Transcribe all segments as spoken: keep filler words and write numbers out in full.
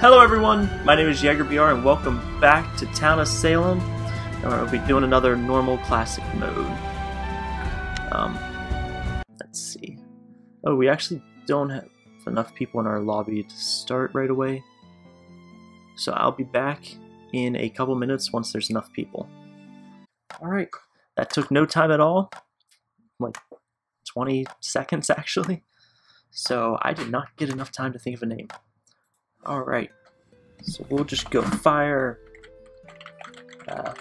Hello everyone, my name is YeagerBR and welcome back to Town of Salem. And we're going to be doing another normal classic mode. Um, let's see. Oh, we actually don't have enough people in our lobby to start right away. So I'll be back in a couple minutes once there's enough people. Alright, that took no time at all. Like twenty seconds actually. So I did not get enough time to think of a name. Alright, so we'll just go fire, uh,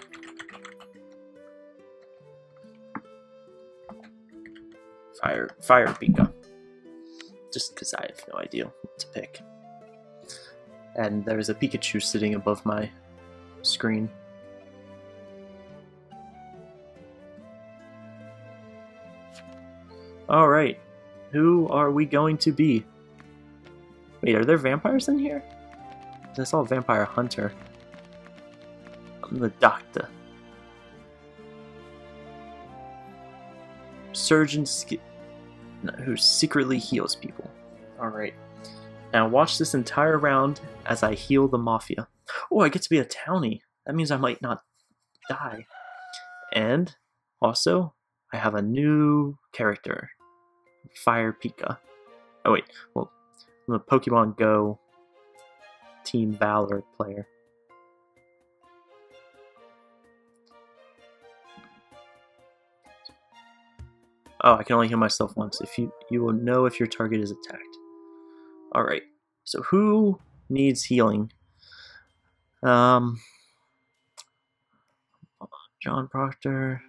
fire, fire Pika, just because I have no idea what to pick. And there's a Pikachu sitting above my screen. Alright, who are we going to be? Wait, are there vampires in here? I saw a vampire hunter. I'm the doctor. Surgeon who secretly heals people. Alright. Now watch this entire round as I heal the mafia. Oh, I get to be a townie. That means I might not die. And also, I have a new character. Fire Pika. Oh wait, well. I'm a Pokemon Go Team Valor player. Oh, I can only heal myself once. If you you will know if your target is attacked. Alright, so who needs healing? Um John Proctor.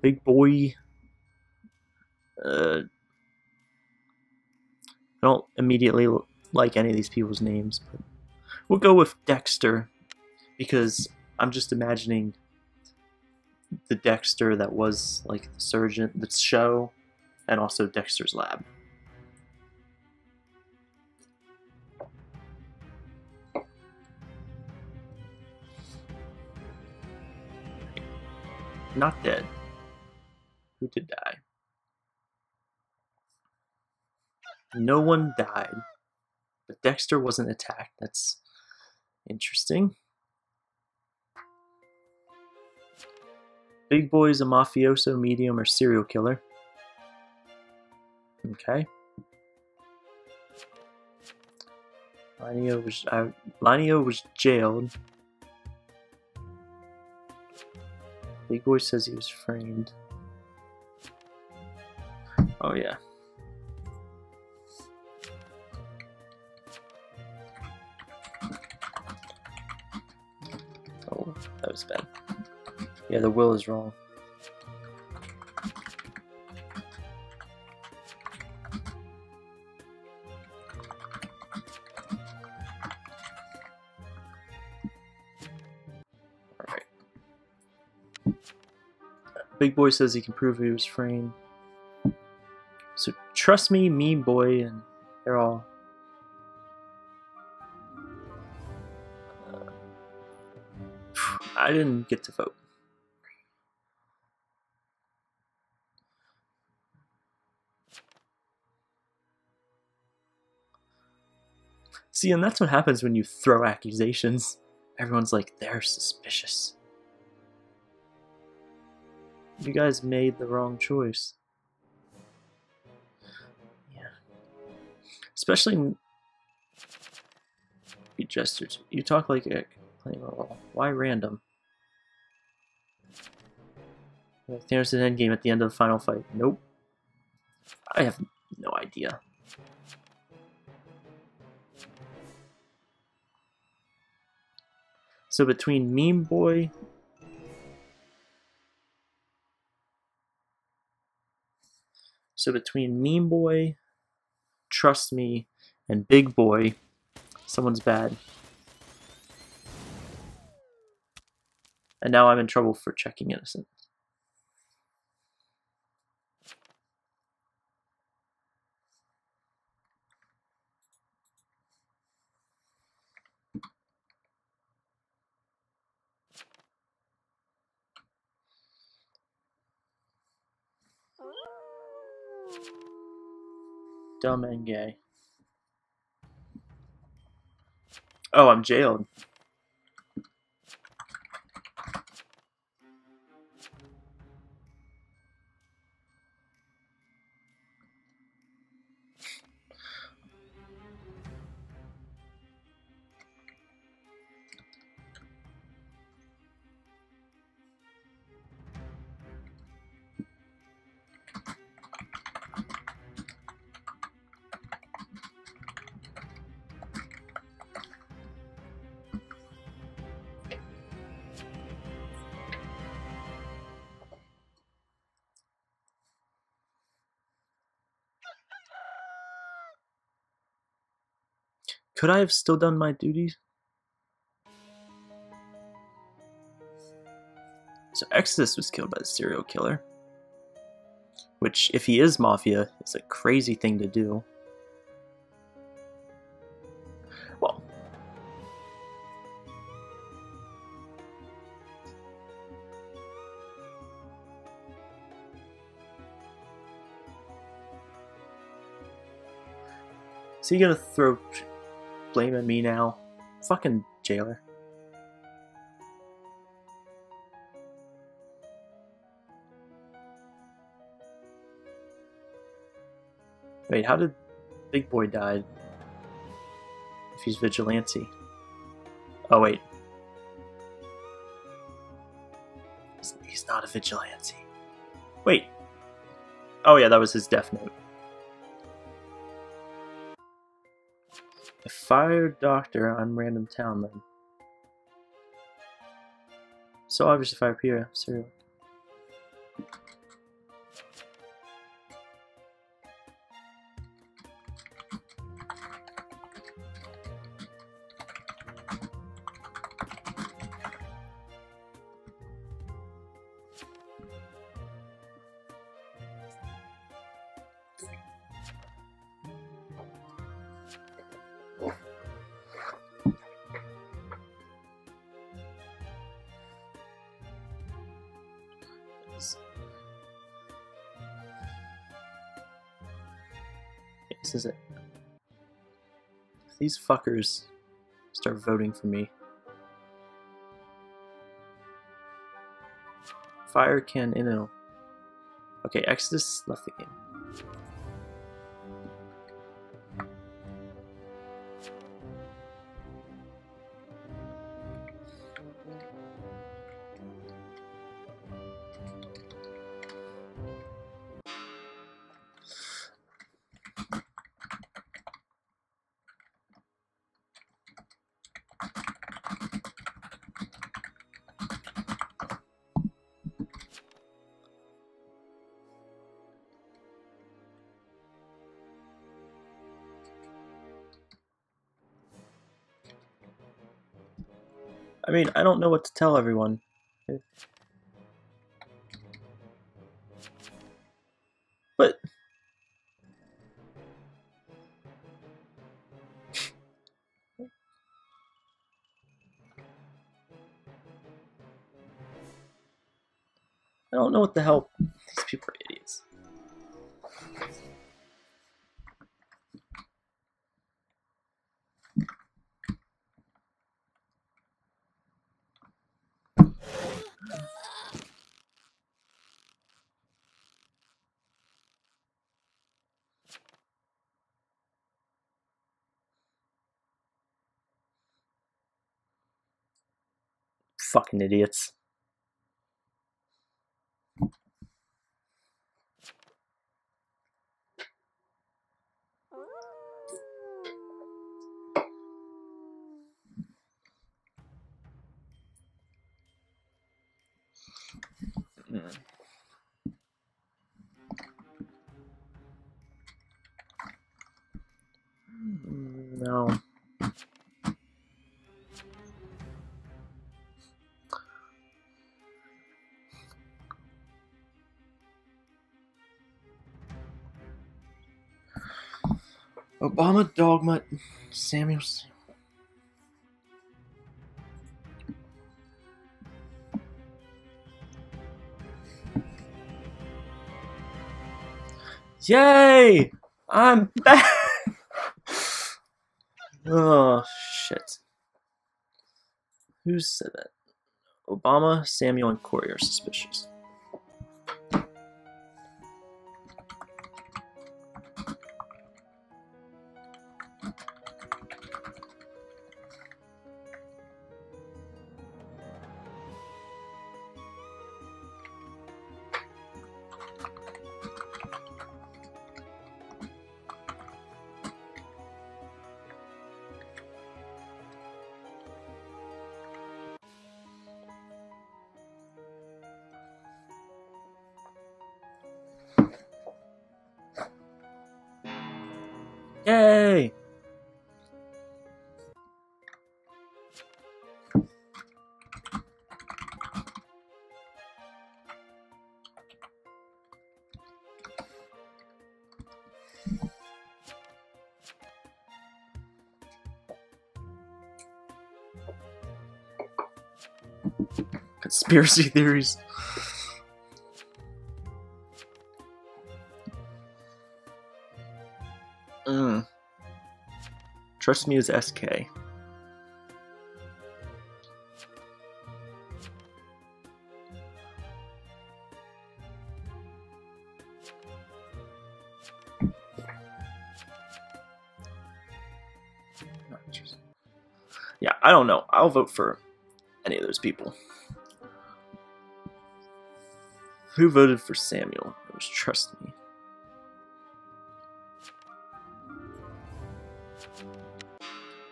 Big boy. Uh I don't immediately like any of these people's names, but we'll go with Dexter because I'm just imagining the Dexter that was like the surgeon, the show, and also Dexter's Lab. Not dead. Who did die? No one died, but Dexter wasn't attacked. That's interesting. Big boy's a mafioso, medium, or serial killer. Okay. Lineo was, uh, Lineo was jailed. Big boy says he was framed. Oh yeah. That was bad. Yeah, the will is wrong. Alright. Big boy says he can prove he was framed. So trust me, mean boy, and they're all... I didn't get to vote. See, and that's what happens when you throw accusations. Everyone's like, they're suspicious. You guys made the wrong choice. Yeah. Especially... You gesture. You talk like a... Why random? There's an endgame at the end of the final fight. Nope. I have no idea. So between Meme Boy... So between Meme Boy, Trust Me, and Big Boy, someone's bad. And now I'm in trouble for checking innocent. Dumb and gay. Oh, I'm jailed. Could I have still done my duties? So Exodus was killed by the serial killer. Which, if he is Mafia, is a crazy thing to do. Well. Is he gonna throw... blame at me now? Fucking jailer. Wait, how did Big Boy die if he's vigilante? Oh wait. He's not a vigilante. Wait. Oh yeah, that was his death note. A fired doctor on random town then. So obviously fire Peter, serial. This is it. If these fuckers start voting for me. Fire can inno. Okay, Exodus left the game. I mean, I don't know what to tell everyone. But... I don't know what the hell. These people are idiots. Fucking idiots. Mm. No. Obama, Dogma, Samuel, Samuel. Yay! I'm back! Oh, shit. Who said that? Obama, Samuel, and Corey are suspicious. Yay! Conspiracy theories. Mm. Trust me is S K. Yeah, I don't know. I'll vote for any of those people. Who voted for Samuel? It was Trust Me.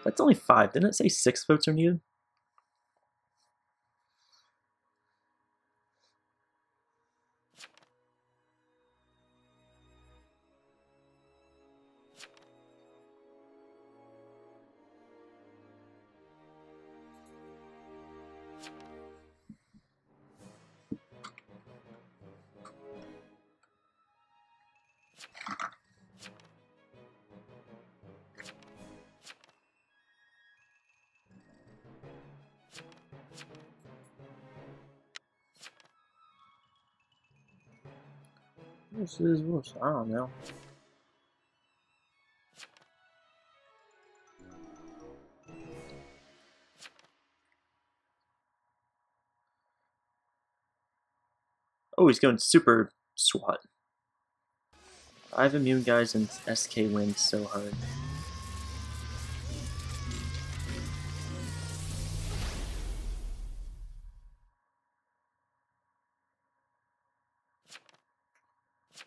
That's only five. Didn't it say six votes are needed? This is worse. I don't know. Oh, he's going super SWAT. I have immune guys and S K wins so hard.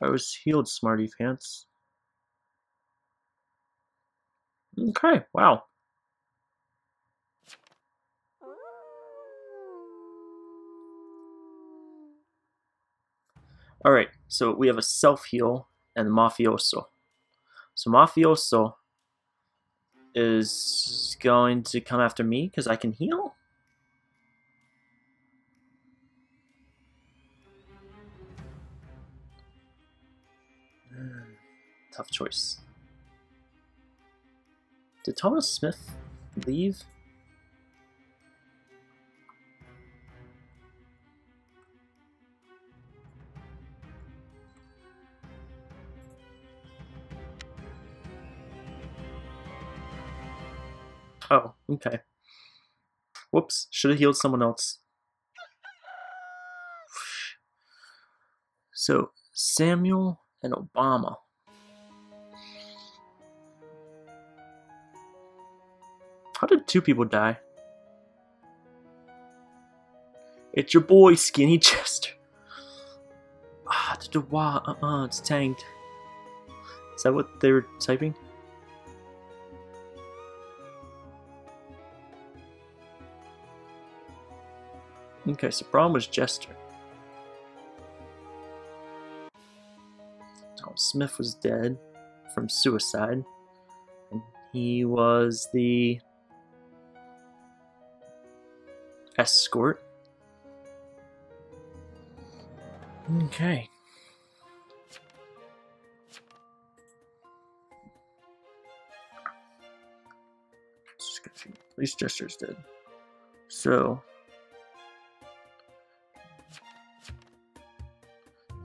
I was healed, smarty pants. Okay, wow. Alright, so we have a self-heal and mafioso. So mafioso is going to come after me because I can heal? Tough choice. Did Thomas Smith leave? Oh, okay. Whoops, should have healed someone else. So, Samuel and Obama. How did two people die? It's your boy, Skinny Chester. Ah, the wah, uh-uh, it's tanked. Is that what they were typing? Okay, so Braum was Jester. Tom Smith was dead from suicide. And he was the escort. Okay. At least Jester's dead. So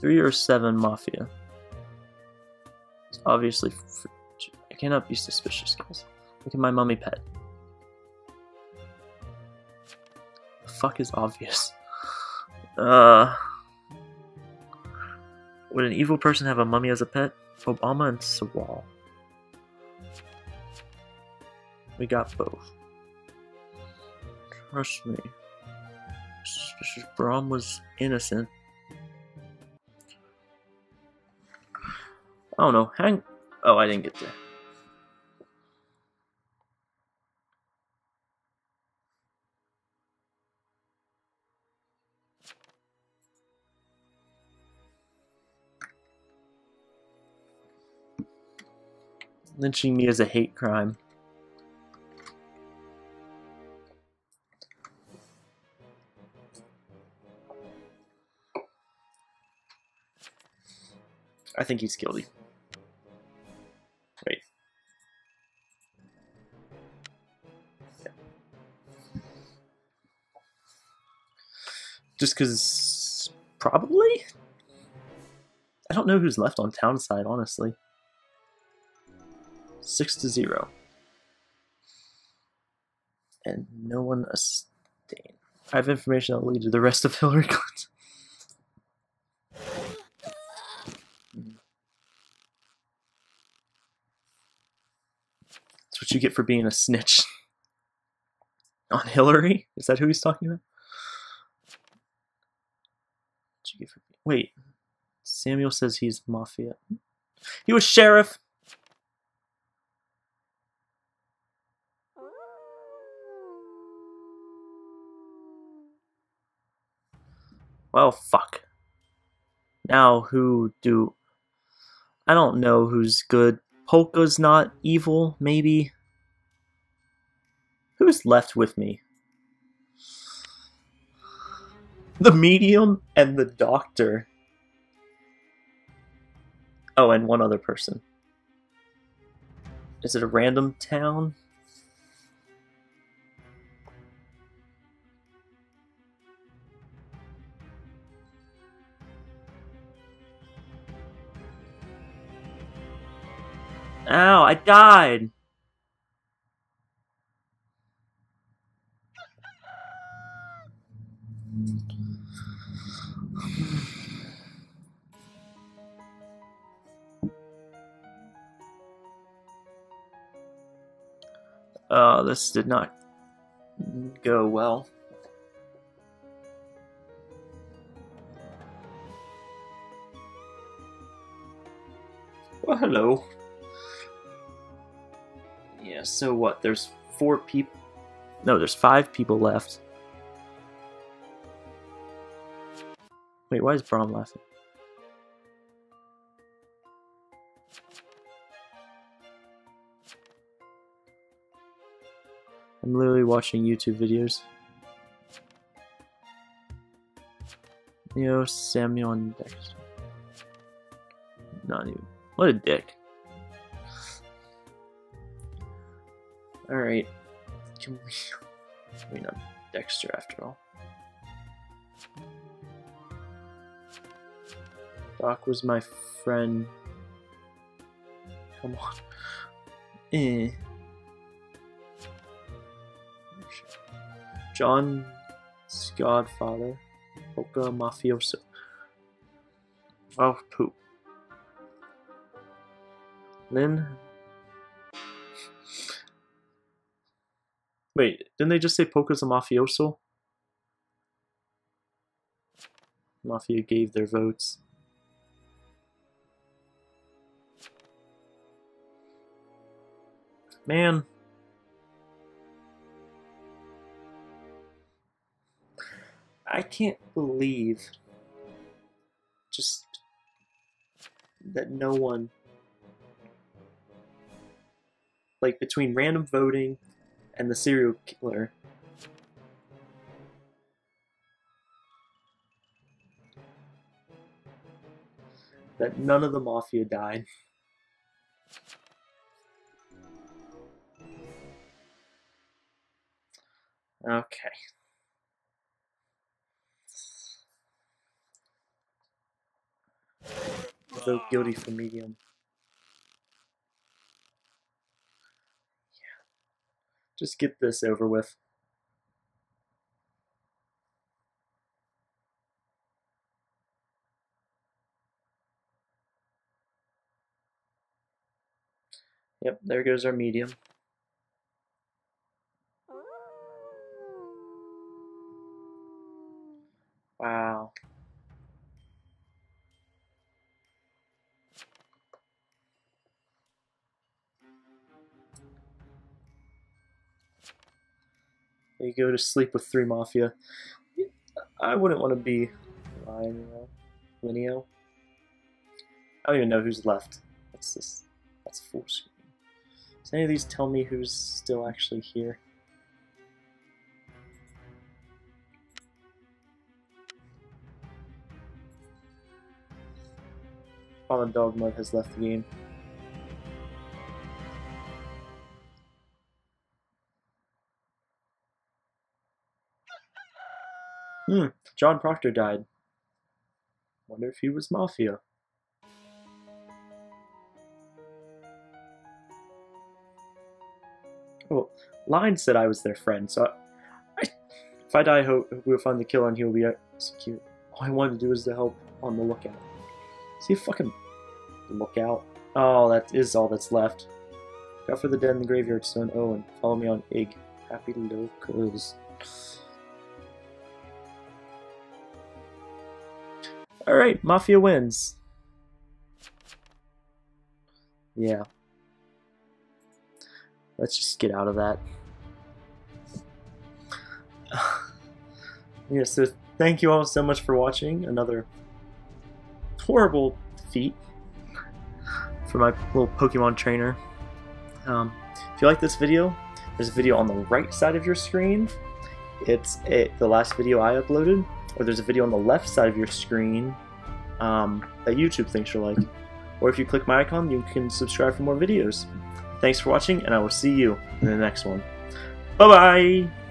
three or seven mafia. It's obviously for, I cannot be suspicious, guys. Look at my mummy pet. fuck is obvious? Uh... Would an evil person have a mummy as a pet? Obama and Sawal. We got both. Trust me. Mister Braum was innocent. Oh no, hang. Oh, I didn't get there. Lynching me is a hate crime. I think he's guilty. Wait. Yeah. Just because, probably? I don't know who's left on town side, honestly. Six to zero. And no one abstained. I have information that will lead to the rest of Hillary Clinton. That's what you get for being a snitch. On Hillary? Is that who he's talking about? What you get for, wait. Samuel says he's mafia. He was sheriff! Well, fuck. Now who do... I don't know who's good. Polka's not evil, maybe? Who's left with me? The medium and the doctor. Oh, and one other person. Is it a random town? Ow, I died! Uh, this did not go well. Well, hello. Yeah, so what? There's four people. No, there's five people left. Wait, why is Braum laughing? I'm literally watching YouTube videos. Neo, Samuel, and Dexter. Not even. What a dick. Alright, can we, I mean, I'm Dexter after all. Doc was my friend. Come on. Eh. John's godfather. Polka mafioso. Oh, poop. Lynn. Wait, didn't they just say Polka's a mafioso? Mafia gave their votes. Man. I can't believe just that no one, like, between random voting and the serial killer. That none of the mafia died. Okay. Vote guilty for medium. Just get this over with. Yep, there goes our medium. Wow. You go to sleep with three mafia. I wouldn't want to be Lineo. Lineo. I don't even know who's left. That's this. That's full screen. Does any of these tell me who's still actually here? All the dog mud has left the game. Hmm, John Proctor died. Wonder if he was Mafia. Well, Line said I was their friend, so I, I, if I die, hope we'll find the killer and he'll be executed. All I wanted to do was to help on the lookout. See, fucking lookout. Oh, that is all that's left. Look out for the dead in the graveyard, son Owen. Follow me on I G. Happy locals. Alright, Mafia wins. Yeah. Let's just get out of that. Yeah, so thank you all so much for watching. Another horrible defeat for my little Pokemon trainer. Um, if you like this video, there's a video on the right side of your screen. It's a, the last video I uploaded. Or there's a video on the left side of your screen um, that YouTube thinks you'll like. Or if you click my icon, you can subscribe for more videos. Thanks for watching, and I will see you in the next one. Bye-bye!